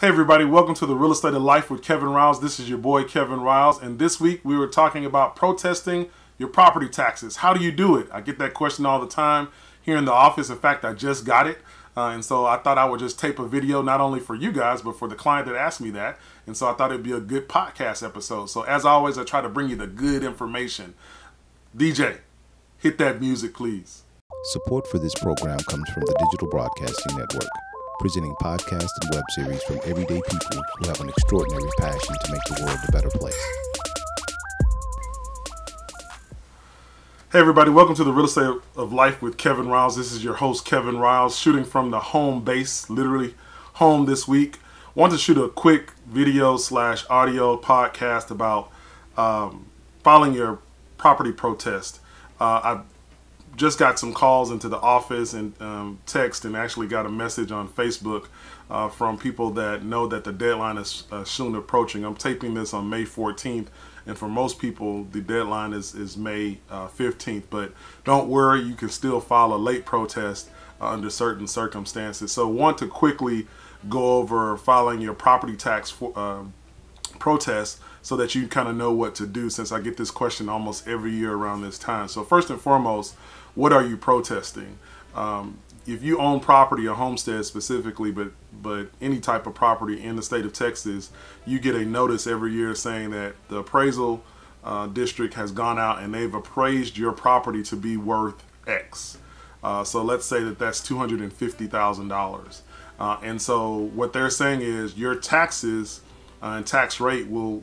Hey everybody, welcome to The Real Estate of Life with Kevin Riles. This is your boy Kevin Riles, and this week we were talking about protesting your property taxes. How do you do it? I get that question all the time here in the office. In fact, I just got it, and so I thought I would just tape a video not only for you guys but for the client that asked me that, and so I thought it'd be a good podcast episode. So as always, I try to bring you the good information. DJ, hit that music please. Support for this program comes from the Digital Broadcasting Network, presenting podcasts and web series from everyday people who have an extraordinary passion to make the world a better place. Hey everybody, welcome to The Real Estate of Life with Kevin Riles. This is your host Kevin Riles, shooting from the home base, literally home this week. Wanted to shoot a quick video slash audio podcast about filing your property protest. I've just got some calls into the office and text, and actually got a message on Facebook from people that know that the deadline is soon approaching. I'm taping this on May 14th, and for most people the deadline is May 15th, but don't worry, you can still file a late protest under certain circumstances. So want to quickly go over filing your property tax protest so that you kind of know what to do, since I get this question almost every year around this time. So first and foremost, what are you protesting? If you own property, or homestead specifically, but any type of property in the state of Texas, you get a notice every year saying that the appraisal district has gone out and they've appraised your property to be worth X. So let's say that that's $250,000. And so what they're saying is your taxes and tax rate will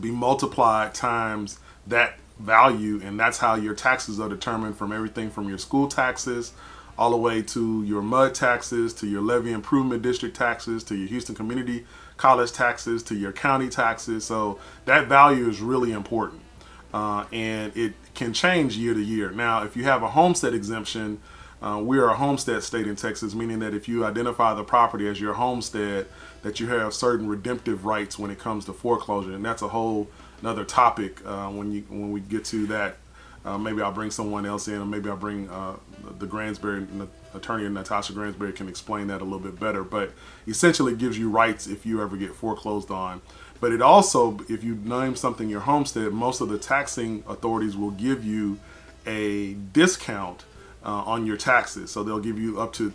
be multiplied times that value, and that's how your taxes are determined, from everything from your school taxes all the way to your MUD taxes, to your levy improvement district taxes, to your Houston Community College taxes, to your county taxes. So that value is really important, and it can change year to year. Now if you have a homestead exemption, we are a homestead state in Texas, meaning that if you identify the property as your homestead, that you have certain redemptive rights when it comes to foreclosure, and that's a whole another topic when we get to that. Maybe I'll bring someone else in, or maybe I'll bring the Gransbury attorney, Natasha Gransbury, can explain that a little bit better. But essentially, it gives you rights if you ever get foreclosed on. But it also, if you name something your homestead, most of the taxing authorities will give you a discount on your taxes. So they'll give you up to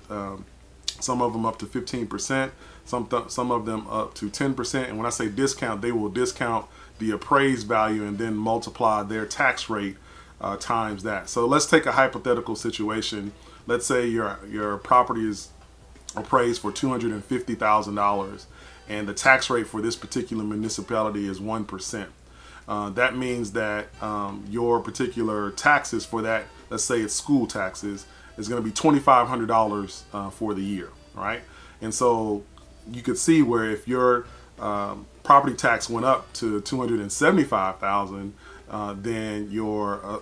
some of them up to 15%, some of them up to 10%. And when I say discount, they will discount the appraised value and then multiply their tax rate times that. So let's take a hypothetical situation. Let's say your property is appraised for $250,000, and the tax rate for this particular municipality is 1%. That means that your particular taxes for that, let's say it's school taxes, is going to be $2,500 for the year, right? And so you could see where if your property tax went up to $275,000, then your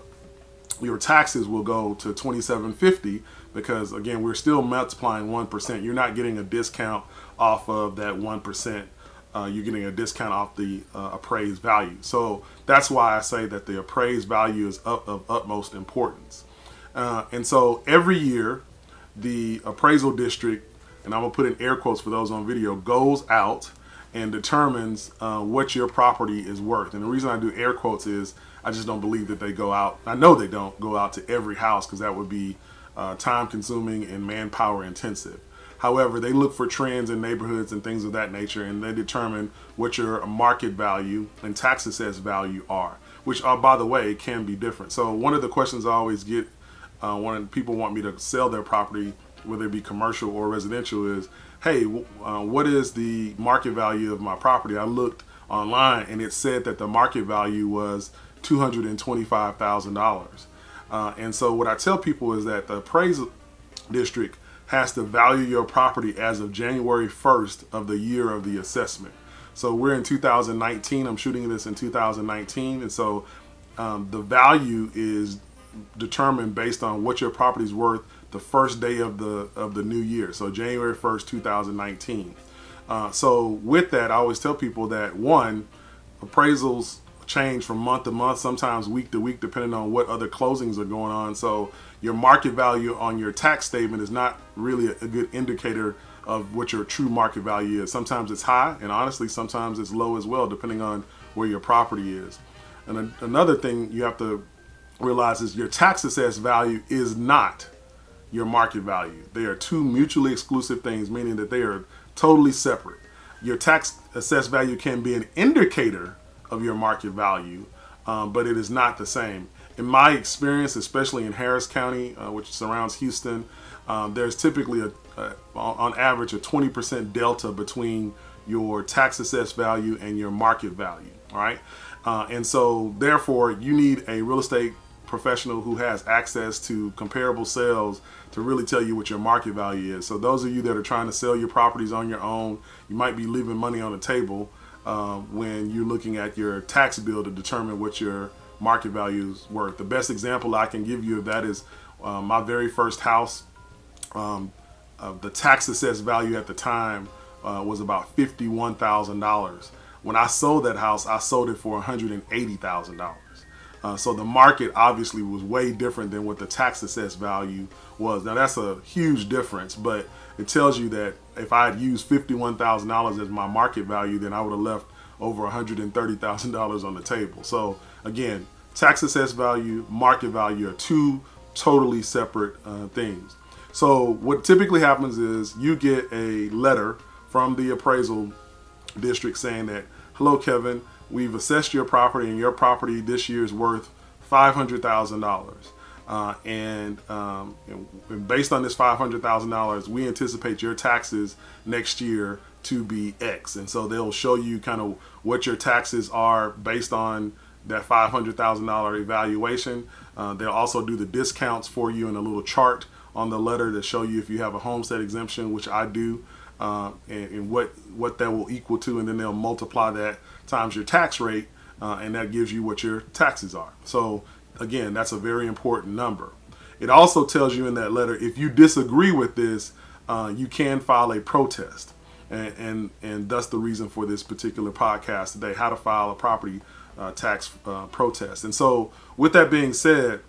taxes will go to $2,750, because again, we're still multiplying 1%. You're not getting a discount off of that 1%. You're getting a discount off the appraised value. So that's why I say that the appraised value is of utmost importance. And so every year, the appraisal district, and I'm going to put in air quotes for those on video, goes out and determines what your property is worth. And the reason I do air quotes is I just don't believe that they go out. I know they don't go out to every house, because that would be time consuming and manpower intensive. However, they look for trends in neighborhoods and things of that nature, and they determine what your market value and tax assessed value are, which are, by the way, can be different. So one of the questions I always get when people want me to sell their property, whether it be commercial or residential, is, hey, what is the market value of my property? I looked online and it said that the market value was $225,000. And so what I tell people is that the appraisal district has to value your property as of January 1st of the year of the assessment. So we're in 2019, I'm shooting this in 2019, and so the value is determined based on what your property's worth the first day of the new year, so January 1st, 2019. So with that, I always tell people that, one, appraisals change from month to month, sometimes week to week, depending on what other closings are going on. So your market value on your tax statement is not really a good indicator of what your true market value is. Sometimes it's high, and honestly, sometimes it's low as well, depending on where your property is. And another thing you have to realize is your tax assessed value is not your market value. They are two mutually exclusive things, meaning that they are totally separate. Your tax assessed value can be an indicator of your market value, but it is not the same. In my experience, especially in Harris County, which surrounds Houston, there's typically on average a 20% delta between your tax assessed value and your market value. All right. And so therefore you need a real estate professional who has access to comparable sales to really tell you what your market value is. So those of you that are trying to sell your properties on your own, you might be leaving money on the table when you're looking at your tax bill to determine what your market value is worth. The best example I can give you of that is my very first house. The tax assessed value at the time was about $51,000. When I sold that house, I sold it for $180,000. So the market obviously was way different than what the tax assessed value was. Now that's a huge difference, but it tells you that if I had used $51,000 as my market value, then I would have left over $130,000 on the table. So again, tax assessed value, market value are two totally separate things. So what typically happens is you get a letter from the appraisal district saying that, hello, Kevin, we've assessed your property and your property this year is worth $500,000. And based on this $500,000, we anticipate your taxes next year to be X. And so they'll show you kind of what your taxes are based on that $500,000 evaluation. They'll also do the discounts for you in a little chart on the letter to show you if you have a homestead exemption, which I do, and what that will equal to, and then they'll multiply that times your tax rate, and that gives you what your taxes are. So again, that's a very important number. It also tells you in that letter, if you disagree with this, you can file a protest, and that's the reason for this particular podcast today, how to file a property tax protest. And so with that being said,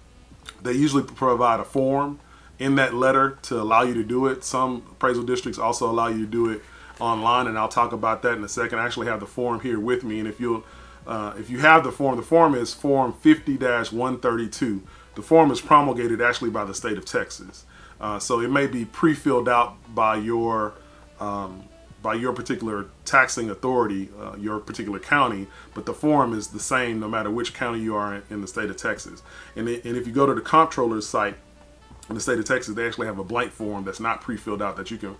they usually provide a form in that letter to allow you to do it. Some appraisal districts also allow you to do it online, and I'll talk about that in a second. I actually have the form here with me, and if you have the form is Form 50-132. The form is promulgated actually by the state of Texas, so it may be pre-filled out by your particular taxing authority, your particular county, but the form is the same no matter which county you are in the state of Texas. And if you go to the comptroller's site in the state of Texas, they actually have a blank form that's not pre-filled out that you can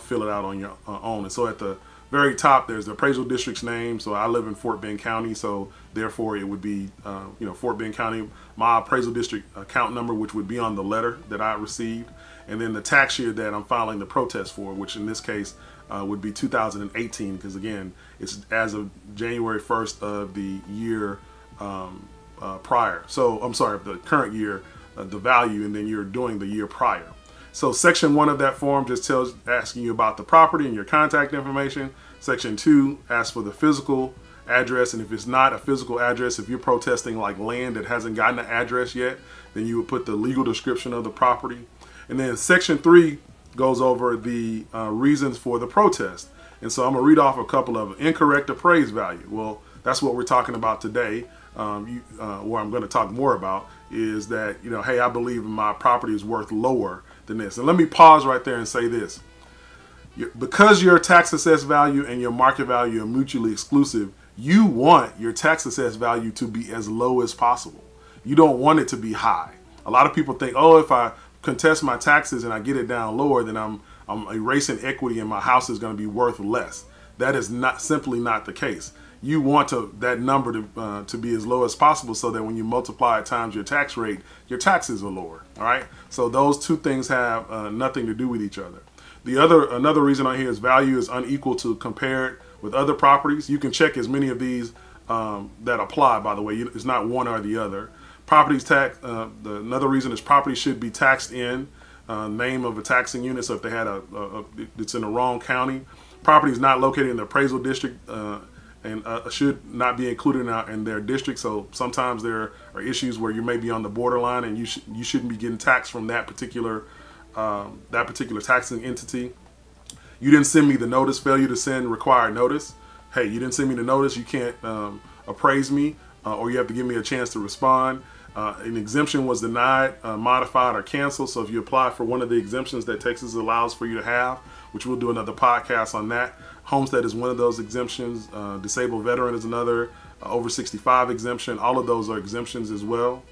fill it out on your own. And so at the very top, there's the appraisal district's name. So I live in Fort Bend County, so therefore it would be, Fort Bend County, my appraisal district account number, which would be on the letter that I received, and then the tax year that I'm filing the protest for, which in this case would be 2018, because again, it's as of January 1st of the year prior. So I'm sorry, the current year, the value, and then you're doing the year prior. So section 1 of that form just asking you about the property and your contact information. Section 2 asks for the physical address, and if it's not a physical address, if you're protesting like land that hasn't gotten an address yet, then you would put the legal description of the property. And then section 3 goes over the reasons for the protest. And so I'm gonna read off a couple of incorrect appraised value. Well, that's what we're talking about today. What I'm going to talk more about is that, hey, I believe my property is worth lower than this. And let me pause right there and say this. Because your tax assessed value and your market value are mutually exclusive, you want your tax assessed value to be as low as possible. You don't want it to be high. A lot of people think, oh, if I contest my taxes and I get it down lower, then I'm erasing equity and my house is going to be worth less. That is not simply not the case. You want that number to be as low as possible so that when you multiply it times your tax rate, your taxes are lower. All right. So those two things have nothing to do with each other. Another reason on here is value is unequal to compared with other properties. You can check as many of these that apply, by the way. It's not one or the other. Properties tax. Another reason is property should be taxed in name of a taxing unit. So if they had it's in the wrong county, property is not located in the appraisal district. And should not be included in their district. So sometimes there are issues where you may be on the borderline and you shouldn't be getting taxed from that particular taxing entity. You didn't send me the notice, failure to send required notice. Hey, you didn't send me the notice, you can't appraise me, or you have to give me a chance to respond. An exemption was denied, modified, or canceled. So if you apply for one of the exemptions that Texas allows for you to have, which we'll do another podcast on that, homestead is one of those exemptions, disabled veteran is another, over 65 exemption, all of those are exemptions as well.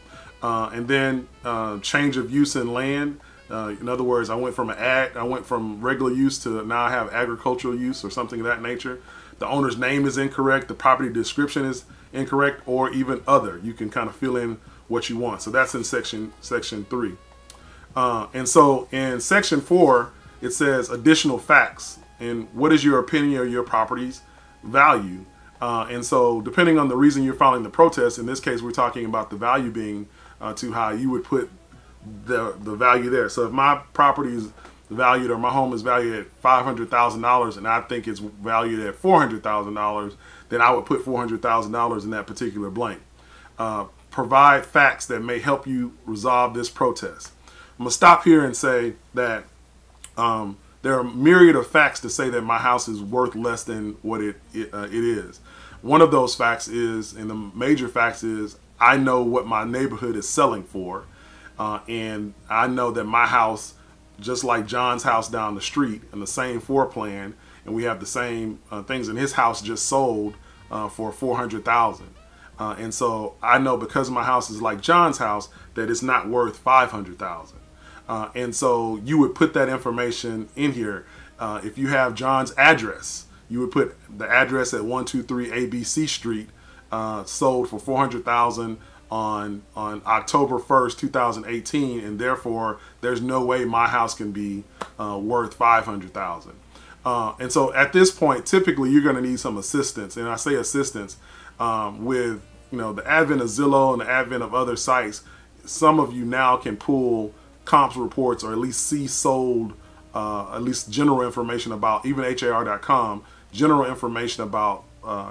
And then change of use in land. In other words, I went from regular use to now I have agricultural use or something of that nature. The owner's name is incorrect, the property description is incorrect, or even other. You can kind of fill in what you want. So that's in section 3. And so in section 4, it says additional facts. And what is your opinion of your property's value? And so depending on the reason you're filing the protest, in this case, we're talking about the value being too high, you would put the value there. So if my property is valued, or my home is valued at $500,000 and I think it's valued at $400,000, then I would put $400,000 in that particular blank. Provide facts that may help you resolve this protest. I'm gonna stop here and say that there are a myriad of facts to say that my house is worth less than what it is. One of those facts is, and the major facts is, I know what my neighborhood is selling for. And I know that my house, just like John's house down the street and the same floor plan, and we have the same things, in his house just sold for $400,000. And so I know, because my house is like John's house, that it's not worth $500,000. And so you would put that information in here. If you have John's address, you would put the address at 123 ABC Street, sold for $400,000 on October 1st, 2018, and therefore there's no way my house can be worth $500,000. And so at this point, typically you're going to need some assistance, and I say assistance with, you know, the advent of Zillow and the advent of other sites. Some of you now can pull comps reports, or at least see sold, at least general information about, even HAR.com, general information about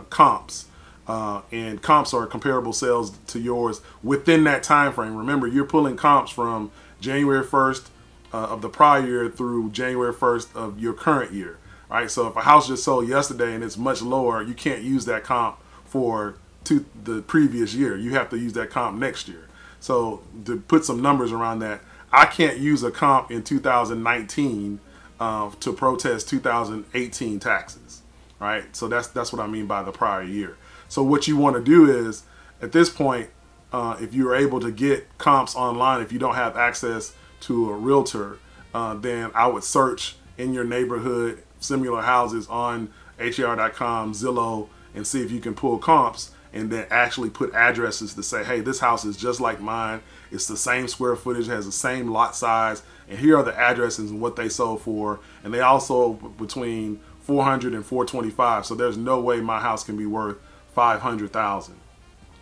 comps. And comps are comparable sales to yours within that time frame. Remember, you're pulling comps from January 1st of the prior year through January 1st of your current year. All right, so if a house just sold yesterday and it's much lower, you can't use that comp for the previous year. You have to use that comp next year. So to put some numbers around that, I can't use a comp in 2019 to protest 2018 taxes. All right, so that's what I mean by the prior year. So what you want to do is, at this point, if you're able to get comps online, if you don't have access to a realtor, then I would search in your neighborhood similar houses on HAR.com, Zillow, and see if you can pull comps, and then actually put addresses to say, hey, this house is just like mine. It's the same square footage, has the same lot size, and here are the addresses and what they sold for. And they also between 400 and 425. So there's no way my house can be worth $500,000.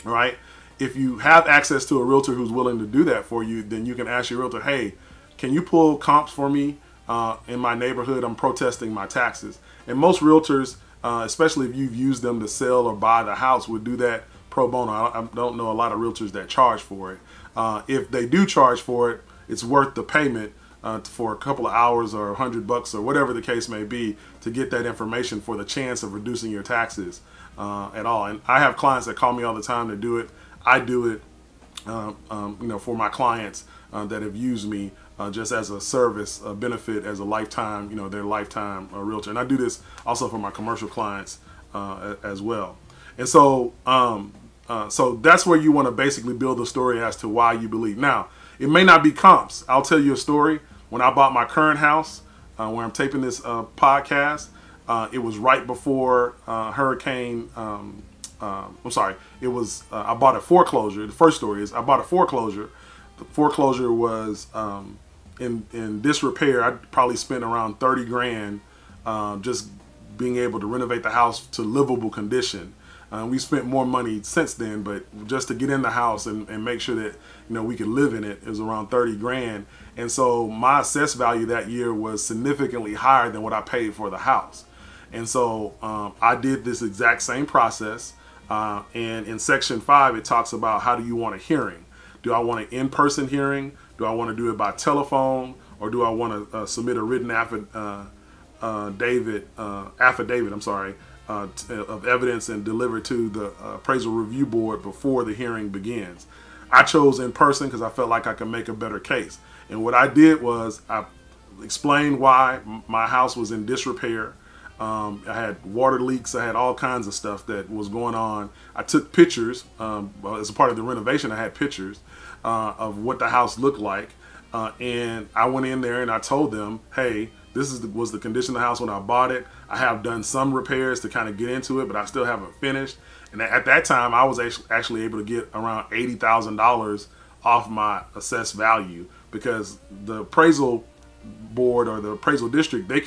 All right. If you have access to a realtor who's willing to do that for you, then you can ask your realtor, hey, can you pull comps for me in my neighborhood? I'm protesting my taxes. And most realtors, especially if you've used them to sell or buy the house, would do that pro bono. I don't know a lot of realtors that charge for it. If they do charge for it, it's worth the payment for a couple of hours or $100 or whatever the case may be to get that information for the chance of reducing your taxes at all. And I have clients that call me all the time to do it. I do it, you know, for my clients that have used me just as a service, a benefit, as a lifetime, you know, their lifetime realtor. And I do this also for my commercial clients as well. And so, so that's where you want to basically build a story as to why you believe. Now, it may not be comps. I'll tell you a story. When I bought my current house, where I'm taping this podcast, it was right before Hurricane, I'm sorry, it was, I bought a foreclosure. The first story is I bought a foreclosure. The foreclosure was in disrepair. I probably spent around 30 grand just being able to renovate the house to livable condition. We spent more money since then, but just to get in the house and make sure that, you know, we could live in it, it was around 30 grand. And so my assessed value that year was significantly higher than what I paid for the house. And so I did this exact same process. And in section 5, it talks about, how do you want a hearing? Do I want an in-person hearing? Do I want to do it by telephone? Or do I want to submit a written affidavit of evidence and delivered to the appraisal review board before the hearing begins. I chose in person because I felt like I could make a better case. And what I did was I explained why my house was in disrepair. I had water leaks. I had all kinds of stuff that was going on. I took pictures. As a part of the renovation, I had pictures of what the house looked like. And I went in there and I told them, hey, this is was the condition of the house when I bought it. I have done some repairs to kind of get into it, but I still haven't finished. And at that time, I was actually able to get around $80,000 off my assessed value because the appraisal board or the appraisal district, they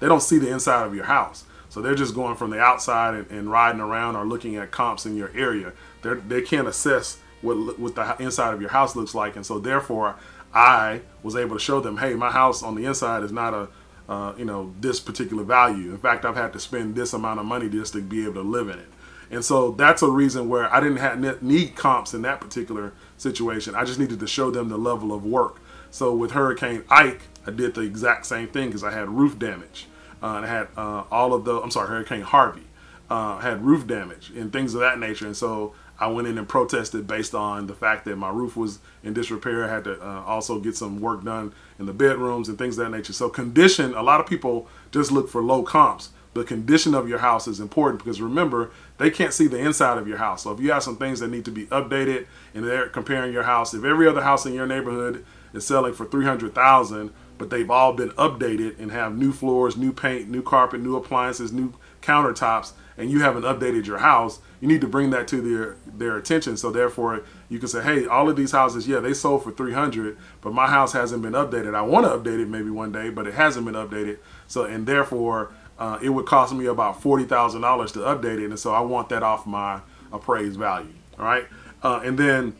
don't see the inside of your house. So they're just going from the outside and riding around or looking at comps in your area. They can't assess what the inside of your house looks like. And so therefore, I was able to show them, hey, my house on the inside is not a this particular value. In fact, I've had to spend this amount of money just to be able to live in it. And so that's a reason where I didn't need comps in that particular situation. I just needed to show them the level of work. So with Hurricane Ike, I did the exact same thing because I had roof damage. And I had Hurricane Harvey had roof damage and things of that nature. And so I went in and protested based on the fact that my roof was in disrepair. I had to also get some work done in the bedrooms and things of that nature. So condition, a lot of people just look for low comps. The condition of your house is important because remember, they can't see the inside of your house. So if you have some things that need to be updated and they're comparing your house, if every other house in your neighborhood is selling for $300,000, but they've all been updated and have new floors, new paint, new carpet, new appliances, new countertops, and you haven't updated your house, you need to bring that to their attention. So therefore you can say, hey, all of these houses, yeah, they sold for $300,000, but my house hasn't been updated. I want to update it maybe one day, but it hasn't been updated. So, and therefore it would cost me about $40,000 to update it. And so I want that off my appraised value. All right. And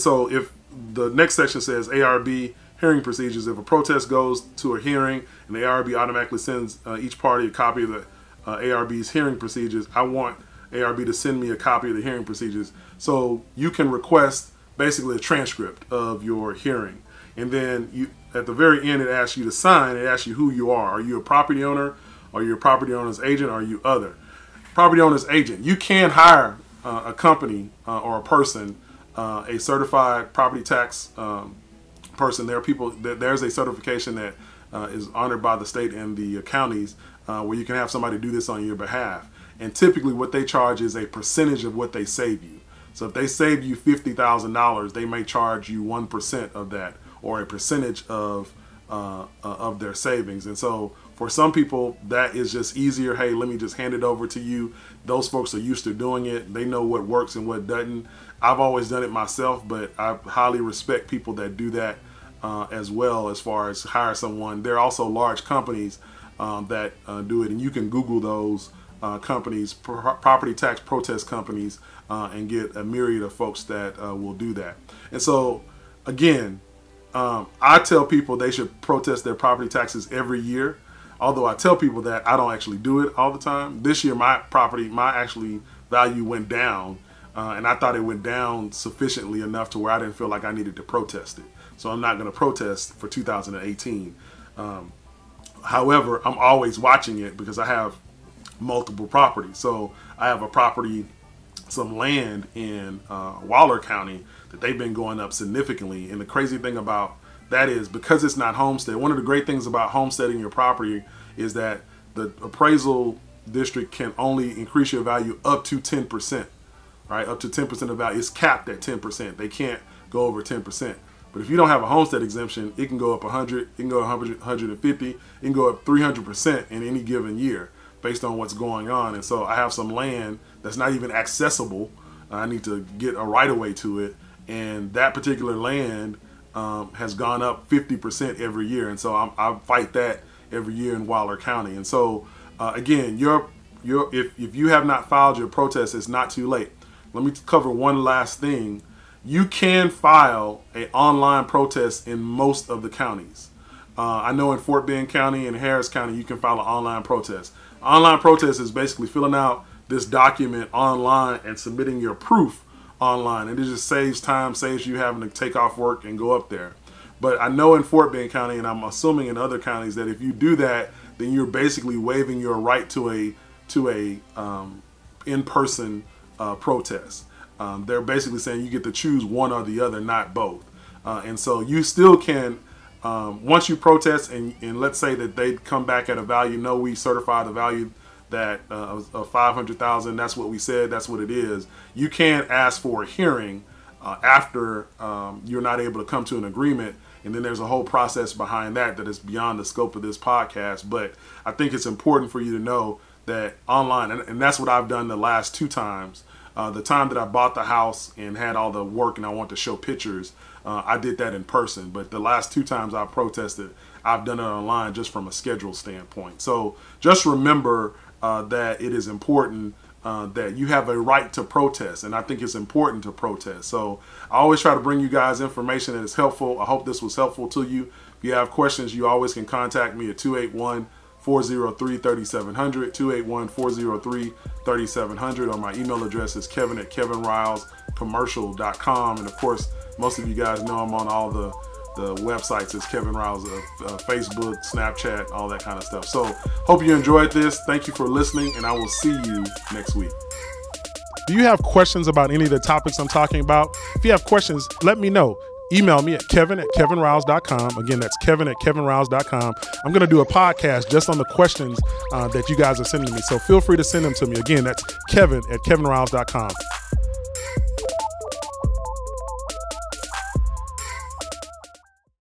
so if the next section says ARB hearing procedures, if a protest goes to a hearing and the ARB automatically sends each party a copy of the ARB's hearing procedures, I want ARB to send me a copy of the hearing procedures. So you can request basically a transcript of your hearing. And then you, at the very end, it asks you to sign. It asks you who you are. Are you a property owner? Are you a property owner's agent? Are you other? Property owner's agent. You can hire a company or a person, a certified property tax person. There are people, there's a certification that is honored by the state and the counties where you can have somebody do this on your behalf. And typically what they charge is a percentage of what they save you. So if they save you $50,000, they may charge you 1% of that, or a percentage of their savings. And so for some people that is just easier. Hey, let me just hand it over to you. Those folks are used to doing it. They know what works and what doesn't. I've always done it myself, but I highly respect people that do that as well, as far as hire someone. There are also large companies that do it, and you can Google those companies, property tax protest companies, and get a myriad of folks that will do that. And so again, I tell people they should protest their property taxes every year. Although I tell people that, I don't actually do it all the time. This year, my property, my value went down, and I thought it went down sufficiently enough to where I didn't feel like I needed to protest it. So I'm not going to protest for 2018. However, I'm always watching it because I have multiple properties. So I have a property, some land in Waller County that they've been going up significantly. And the crazy thing about that is because it's not homestead, one of the great things about homesteading your property is that the appraisal district can only increase your value up to 10%, right? Up to 10% of value. It's capped at 10%. They can't go over 10%. But if you don't have a homestead exemption, it can go up 100, it can go up 150, it can go up 300% in any given year based on what's going on. And so I have some land that's not even accessible. I need to get a right of way to it. And that particular land has gone up 50% every year. And so I fight that every year in Waller County. And so again, if you have not filed your protest, it's not too late. Let me cover one last thing. You can file an online protest in most of the counties. I know in Fort Bend County and Harris County, you can file an online protest. Online protest is basically filling out this document online and submitting your proof online, and it just saves time, saves you having to take off work and go up there. But I know in Fort Bend County, and I'm assuming in other counties, that if you do that, then you're basically waiving your right to a in-person protest. They're basically saying you get to choose one or the other, not both. And so you still can, once you protest, and let's say that they come back at a value, no, we certify the value that of $500,000, that's what we said, that's what it is. You can ask for a hearing after you're not able to come to an agreement. And then there's a whole process behind that that is beyond the scope of this podcast. But I think it's important for you to know that online, and that's what I've done the last two times. The time that I bought the house and had all the work and I want to show pictures, I did that in person. But the last two times I protested, I've done it online just from a schedule standpoint. So just remember that it is important that you have a right to protest. And I think it's important to protest. So I always try to bring you guys information that is helpful. I hope this was helpful to you. If you have questions, you always can contact me at 281-403-3700, 281-403-3700, or my email address is kevin@kevinrilescommercial.com. And of course, most of you guys know I'm on all the websites as Kevin Riles, Facebook, Snapchat, all that kind of stuff. So hope you enjoyed this. Thank you for listening, and I will see you next week. Do you have questions about any of the topics I'm talking about? If you have questions, let me know. Email me at kevin@kevinriles.com. Again, that's kevin@kevinriles.com. I'm going to do a podcast just on the questions that you guys are sending me. So feel free to send them to me. Again, that's kevin@kevinriles.com.